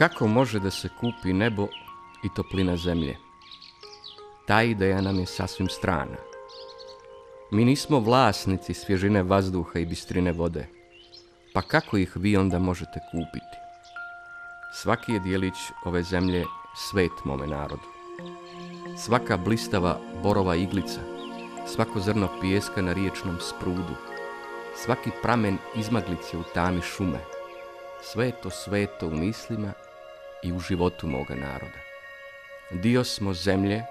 Kako može da se kupi nebo i toplina zemlje? Ta ideja nam je sasvim strana. Mi nismo vlasnici svježine vazduha i bistrine vode, pa kako ih vi onda možete kupiti? Svaki je dijelić ove zemlje svet mome narodu. Svaka blistava borova iglica, svako zrno pijeska na riječnom sprudu, svaki pramen izmaglice u tami šume, sve je to sveto u mislima i u životu moga naroda. Dio smo zemlje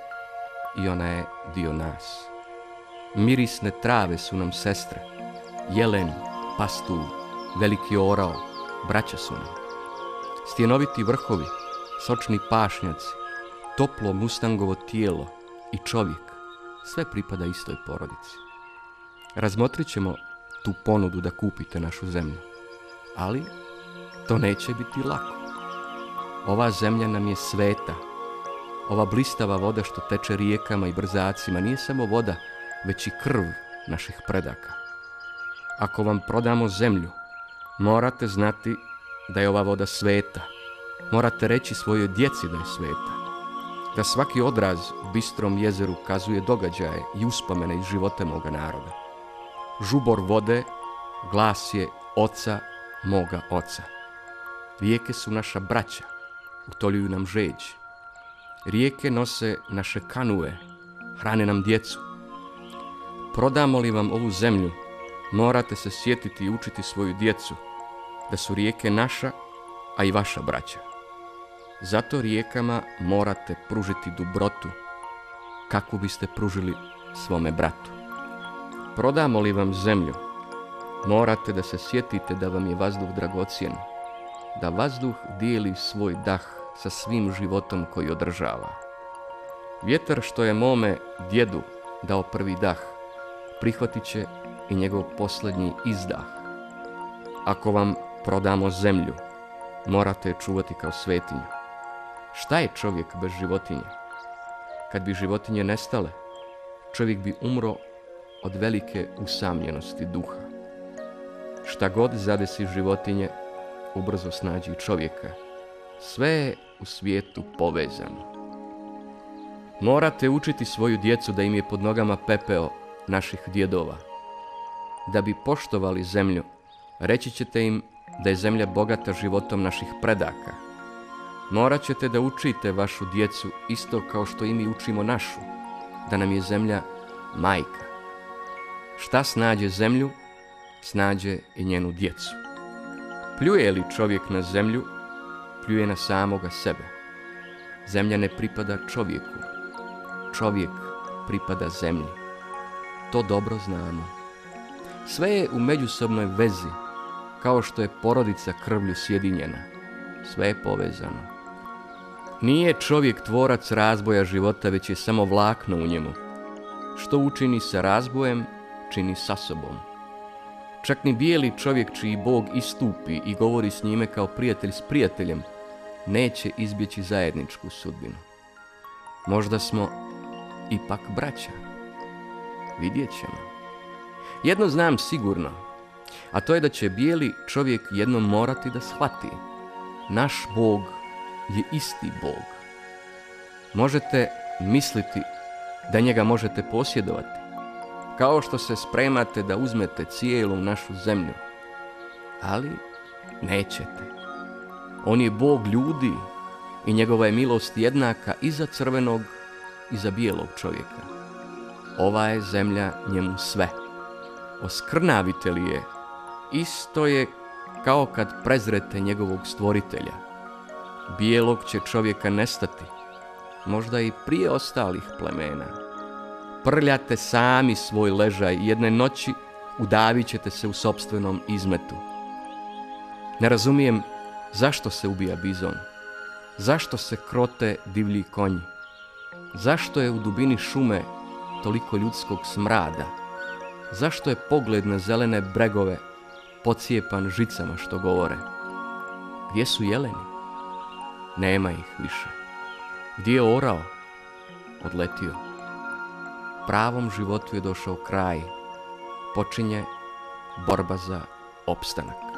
i ona je dio nas. Mirisne trave su nam sestre, jelen, pastuv, veliki orao, braća su nam. Stjenoviti vrhovi, sočni pašnjaci, toplo mustangovo tijelo i čovjek, sve pripada istoj porodici. Razmotrit ćemo tu ponudu da kupite našu zemlju, ali to neće biti lako. Ova zemlja nam je sveta. Ova blistava voda što teče rijekama i brzacima nije samo voda, već i krv naših predaka. Ako vam prodamo zemlju, morate znati da je ova voda sveta. Morate reći svojoj djeci da je sveta. Da svaki odraz u bistrom jezeru kazuje događaje i uspomene iz života moga naroda. Žubor vode glas je oca moga oca. Rijeke su naša braća, utoljuju nam žeđ. Rijeke nose naše kanue, hrane nam djecu. Prodamo li vam ovu zemlju, morate se sjetiti i učiti svoju djecu da su rijeke naša, a i vaša braća. Zato rijekama morate pružiti dobrotu kako biste pružili svome bratu. Prodamo li vam zemlju, morate da se sjetite da vam je vazduh dragocjen, da vazduh dijeli svoj dah sa svim životom koji održava. Vjetar što je mome djedu dao prvi dah, prihvatit će i njegov posljednji izdah. Ako vam prodamo zemlju, morate je čuvati kao svetinju. Šta je čovjek bez životinje? Kad bi životinje nestale, čovjek bi umro od velike usamljenosti duha. Šta god zadesi životinje, ubrzo snađi čovjeka. Sve je u svijetu povezano. Morate učiti svoju djecu da im je pod nogama pepeo naših djedova. Da bi poštovali zemlju, reći ćete im da je zemlja bogata životom naših predaka. Morat ćete da učite vašu djecu isto kao što i mi učimo našu, da nam je zemlja majka. Šta snađe zemlju, snađe i njenu djecu. Pljuje li čovjek na zemlju, pljuje na samoga sebe. Zemlja ne pripada čovjeku, čovjek pripada zemlji. To dobro znamo. Sve je u međusobnoj vezi, kao što je porodica krvlju sjedinjena. Sve je povezano. Nije čovjek tvorac razboja života, već je samo vlakno u njemu. Što učini sa razbojem, čini sa sobom. Čak ni bijeli čovjek čiji Bog istupi i govori s njime kao prijatelj s prijateljem, neće izbjeći zajedničku sudbinu. Možda smo ipak braća. Vidjet ćemo. Jedno znam sigurno, a to je da će bijeli čovjek jednom morati da shvati. Naš Bog je isti Bog. Možete misliti da njega možete posjedovati, kao što se spremate da uzmete cijelu našu zemlju. Ali nećete. On je Bog ljudi i njegova je milost jednaka i za crvenog i za bijelog čovjeka. Ova je zemlja njemu sve. Oskrnavite li je, isto je kao kad prezrete njegovog stvoritelja. Bijelog će čovjeka nestati, možda i prije ostalih plemena. Prljate sami svoj ležaj, jedne noći udavit ćete se u sopstvenom izmetu. Ne razumijem zašto se ubija bizon, zašto se krote divlji konji, zašto je u dubini šume toliko ljudskog smrada, zašto je pogled na zelene bregove pocijepan žicama što govore? Gdje su jeleni? Nema ih više. Gdje je orao? Odletio. Pravom životu je došao kraj. Počinje borba za opstanak.